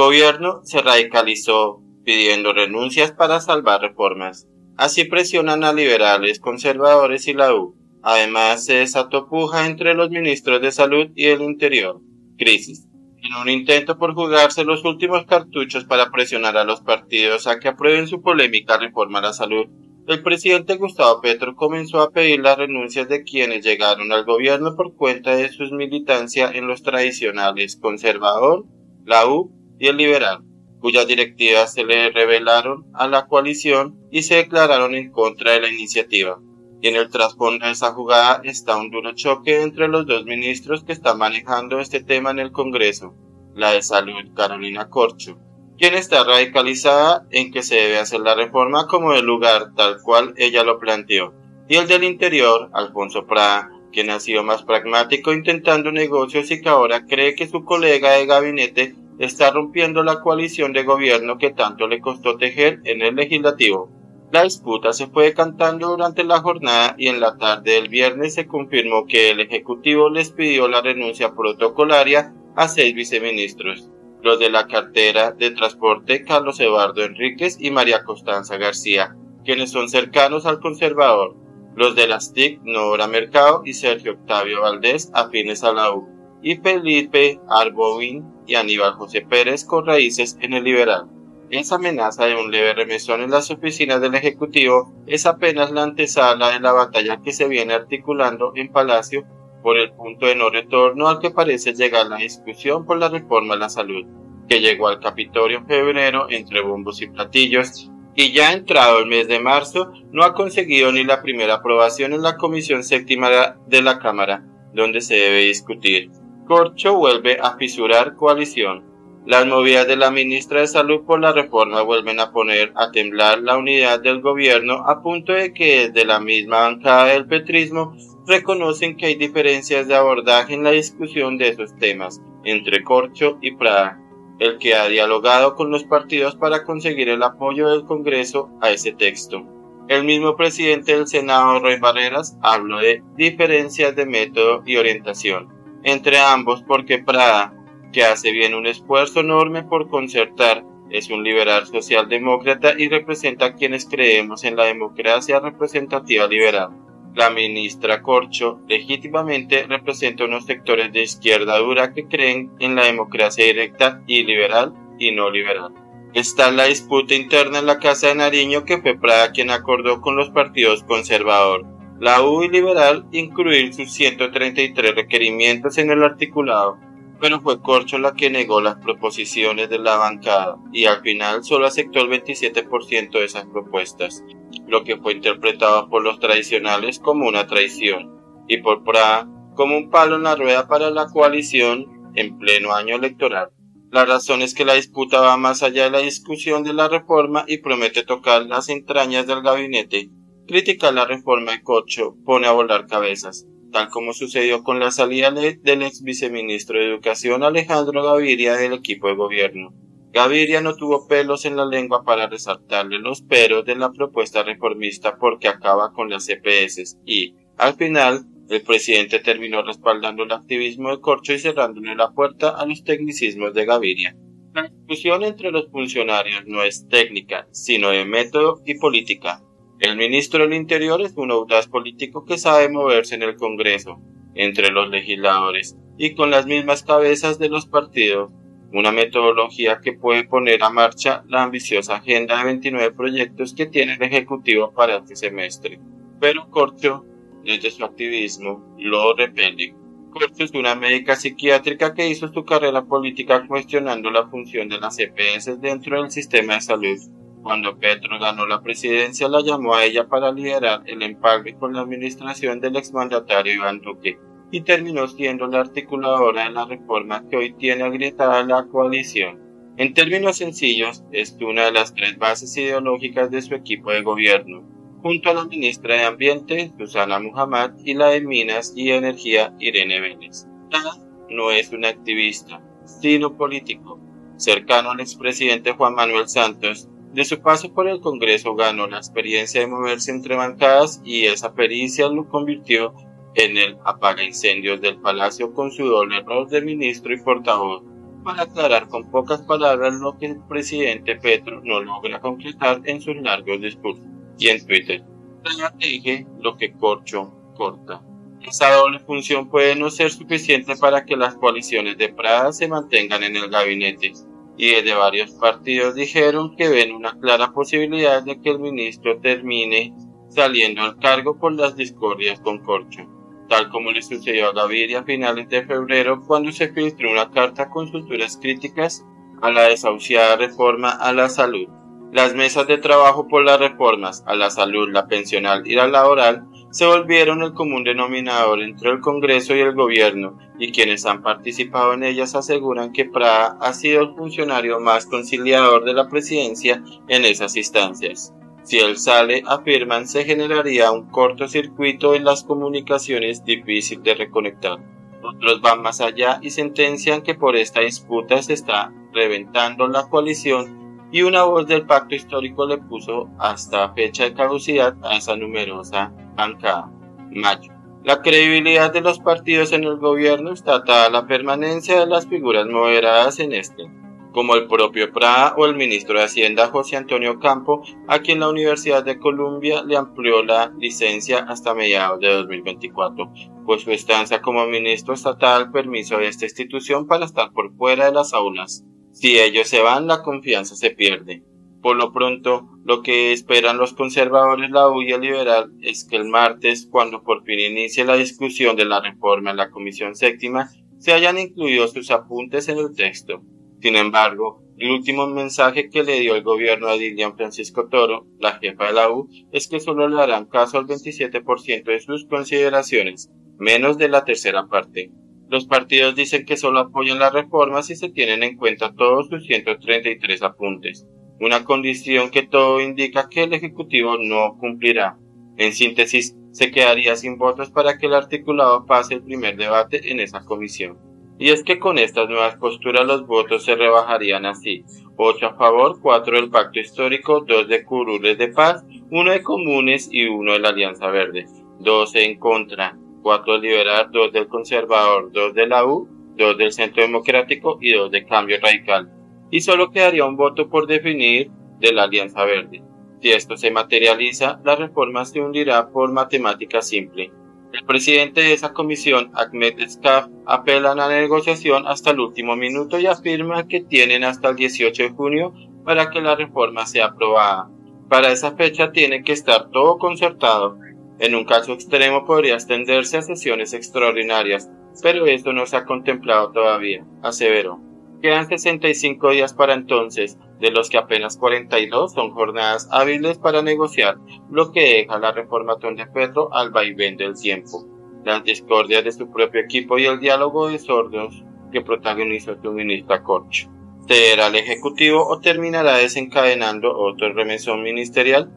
gobierno se radicalizó, pidiendo renuncias para salvar reformas. Así presionan a liberales, conservadores y la U. Además, se desató puja entre los ministros de Salud y el Interior. Crisis. En un intento por jugarse los últimos cartuchos para presionar a los partidos a que aprueben su polémica reforma a la salud, el presidente Gustavo Petro comenzó a pedir las renuncias de quienes llegaron al gobierno por cuenta de su militancia en los tradicionales Conservador, la U y el Liberal, cuyas directivas se le revelaron a la coalición y se declararon en contra de la iniciativa. Y en el trasfondo de esa jugada está un duro choque entre los dos ministros que están manejando este tema en el Congreso, la de Salud, Carolina Corcho, quien está radicalizada en que se debe hacer la reforma como el lugar tal cual ella lo planteó, y el del Interior, Alfonso Prada, quien ha sido más pragmático intentando negocios y que ahora cree que su colega de gabinete está rompiendo la coalición de gobierno que tanto le costó tejer en el legislativo. La disputa se fue decantando durante la jornada y en la tarde del viernes se confirmó que el Ejecutivo les pidió la renuncia protocolaria a 6 viceministros, los de la cartera de Transporte Carlos Eduardo Enríquez y María Costanza García, quienes son cercanos al conservador, los de las TIC Nora Mercado y Sergio Octavio Valdés, afines a la U, y Felipe Arbovin y Aníbal José Pérez con raíces en el liberal. Esa amenaza de un leve remesón en las oficinas del Ejecutivo es apenas la antesala de la batalla que se viene articulando en Palacio por el punto de no retorno al que parece llegar la discusión por la reforma a la salud, que llegó al Capitolio en febrero entre bombos y platillos, y ya entrado el mes de marzo no ha conseguido ni la primera aprobación en la Comisión Séptima de la Cámara, donde se debe discutir. Corcho vuelve a fisurar coalición. Las movidas de la ministra de Salud por la reforma vuelven a poner a temblar la unidad del gobierno a punto de que desde la misma bancada del petrismo reconocen que hay diferencias de abordaje en la discusión de esos temas entre Corcho y Prada, el que ha dialogado con los partidos para conseguir el apoyo del Congreso a ese texto. El mismo presidente del Senado, Roy Barreras, habló de diferencias de método y orientación entre ambos porque Prada, que hace bien un esfuerzo enorme por concertar, es un liberal socialdemócrata y representa a quienes creemos en la democracia representativa liberal. La ministra Corcho legítimamente representa unos sectores de izquierda dura que creen en la democracia directa y liberal y no liberal. Está la disputa interna en la Casa de Nariño que fue Prada quien acordó con los partidos conservador, la U y liberal incluir sus 133 requerimientos en el articulado, pero fue Corcho la que negó las proposiciones de la bancada y al final solo aceptó el 27% de esas propuestas, lo que fue interpretado por los tradicionales como una traición y por Prada como un palo en la rueda para la coalición en pleno año electoral. La razón es que la disputa va más allá de la discusión de la reforma y promete tocar las entrañas del gabinete. Criticar la reforma de Corcho pone a volar cabezas, tal como sucedió con la salida del ex viceministro de Educación Alejandro Gaviria del equipo de gobierno. Gaviria no tuvo pelos en la lengua para resaltarle los peros de la propuesta reformista porque acaba con las EPS y, al final, el presidente terminó respaldando el activismo de Corcho y cerrándole la puerta a los tecnicismos de Gaviria. La discusión entre los funcionarios no es técnica, sino de método y política. El ministro del Interior es un audaz político que sabe moverse en el Congreso, entre los legisladores y con las mismas cabezas de los partidos, una metodología que puede poner a marcha la ambiciosa agenda de 29 proyectos que tiene el Ejecutivo para este semestre. Pero Corcho, desde su activismo, lo repele. Corcho es una médica psiquiátrica que hizo su carrera política cuestionando la función de las EPS dentro del sistema de salud. Cuando Petro ganó la presidencia, la llamó a ella para liderar el empaque con la administración del exmandatario Iván Duque y terminó siendo la articuladora de la reforma que hoy tiene agrietada la coalición. En términos sencillos, es una de las 3 bases ideológicas de su equipo de gobierno, junto a la ministra de Ambiente, Susana Muhammad, y la de Minas y Energía, Irene Vélez. No es un activista, sino político, cercano al expresidente Juan Manuel Santos. De su paso por el Congreso ganó la experiencia de moverse entre bancadas y esa pericia lo convirtió en el apaga incendios del Palacio con su doble rol de ministro y portavoz, para aclarar con pocas palabras lo que el presidente Petro no logra concretar en sus largos discursos. Y en Twitter, dije lo que Corcho corta. Esa doble función puede no ser suficiente para que las coaliciones de Prada se mantengan en el gabinete, y desde varios partidos dijeron que ven una clara posibilidad de que el ministro termine saliendo al cargo por las discordias con Corcho, tal como le sucedió a Gaviria a finales de febrero cuando se filtró una carta con sus duras críticas a la desahuciada reforma a la salud. Las mesas de trabajo por las reformas a la salud, la pensional y la laboral se volvieron el común denominador entre el Congreso y el Gobierno, y quienes han participado en ellas aseguran que Prada ha sido el funcionario más conciliador de la presidencia en esas instancias. Si él sale, afirman, se generaría un cortocircuito en las comunicaciones difícil de reconectar. Otros van más allá y sentencian que por esta disputa se está reventando la coalición, y una voz del pacto histórico le puso hasta fecha de caducidad a esa numerosa bancada. Mayo. La credibilidad de los partidos en el gobierno está atada a la permanencia de las figuras moderadas en este, como el propio Prada o el ministro de Hacienda José Antonio Campo, a quien la Universidad de Columbia le amplió la licencia hasta mediados de 2024, pues su estancia como ministro está atada al permiso de esta institución para estar por fuera de las aulas. Si ellos se van, la confianza se pierde. Por lo pronto, lo que esperan los conservadores, la UIA liberal, es que el martes, cuando por fin inicie la discusión de la reforma en la Comisión Séptima, se hayan incluido sus apuntes en el texto. Sin embargo, el último mensaje que le dio el gobierno a Dilian Francisco Toro, la jefa de la U, es que solo le harán caso al 27% de sus consideraciones, menos de la tercera parte. Los partidos dicen que solo apoyan la reforma si se tienen en cuenta todos sus 133 apuntes, una condición que todo indica que el Ejecutivo no cumplirá. En síntesis, se quedaría sin votos para que el articulado pase el primer debate en esa comisión. Y es que con estas nuevas posturas los votos se rebajarían así: 8 a favor, 4 del Pacto Histórico, 2 de Curules de Paz, 1 de Comunes y 1 de la Alianza Verde, 12 en contra, 4 del Liberal, 2 del Conservador, 2 de la U, 2 del Centro Democrático y 2 de Cambio Radical. Y solo quedaría un voto por definir de la Alianza Verde. Si esto se materializa, la reforma se hundirá por matemática simple. El presidente de esa comisión, Ahmed Skaff, apela a la negociación hasta el último minuto y afirma que tienen hasta el 18 de junio para que la reforma sea aprobada. Para esa fecha tiene que estar todo concertado. En un caso extremo podría extenderse a sesiones extraordinarias, pero esto no se ha contemplado todavía, aseveró. Quedan 65 días para entonces, de los que apenas 42 son jornadas hábiles para negociar, lo que deja la reforma de Petro al vaivén del tiempo, las discordias de su propio equipo y el diálogo de sordos que protagonizó su ministra Corcho. ¿Será el Ejecutivo o terminará desencadenando otro remesón ministerial?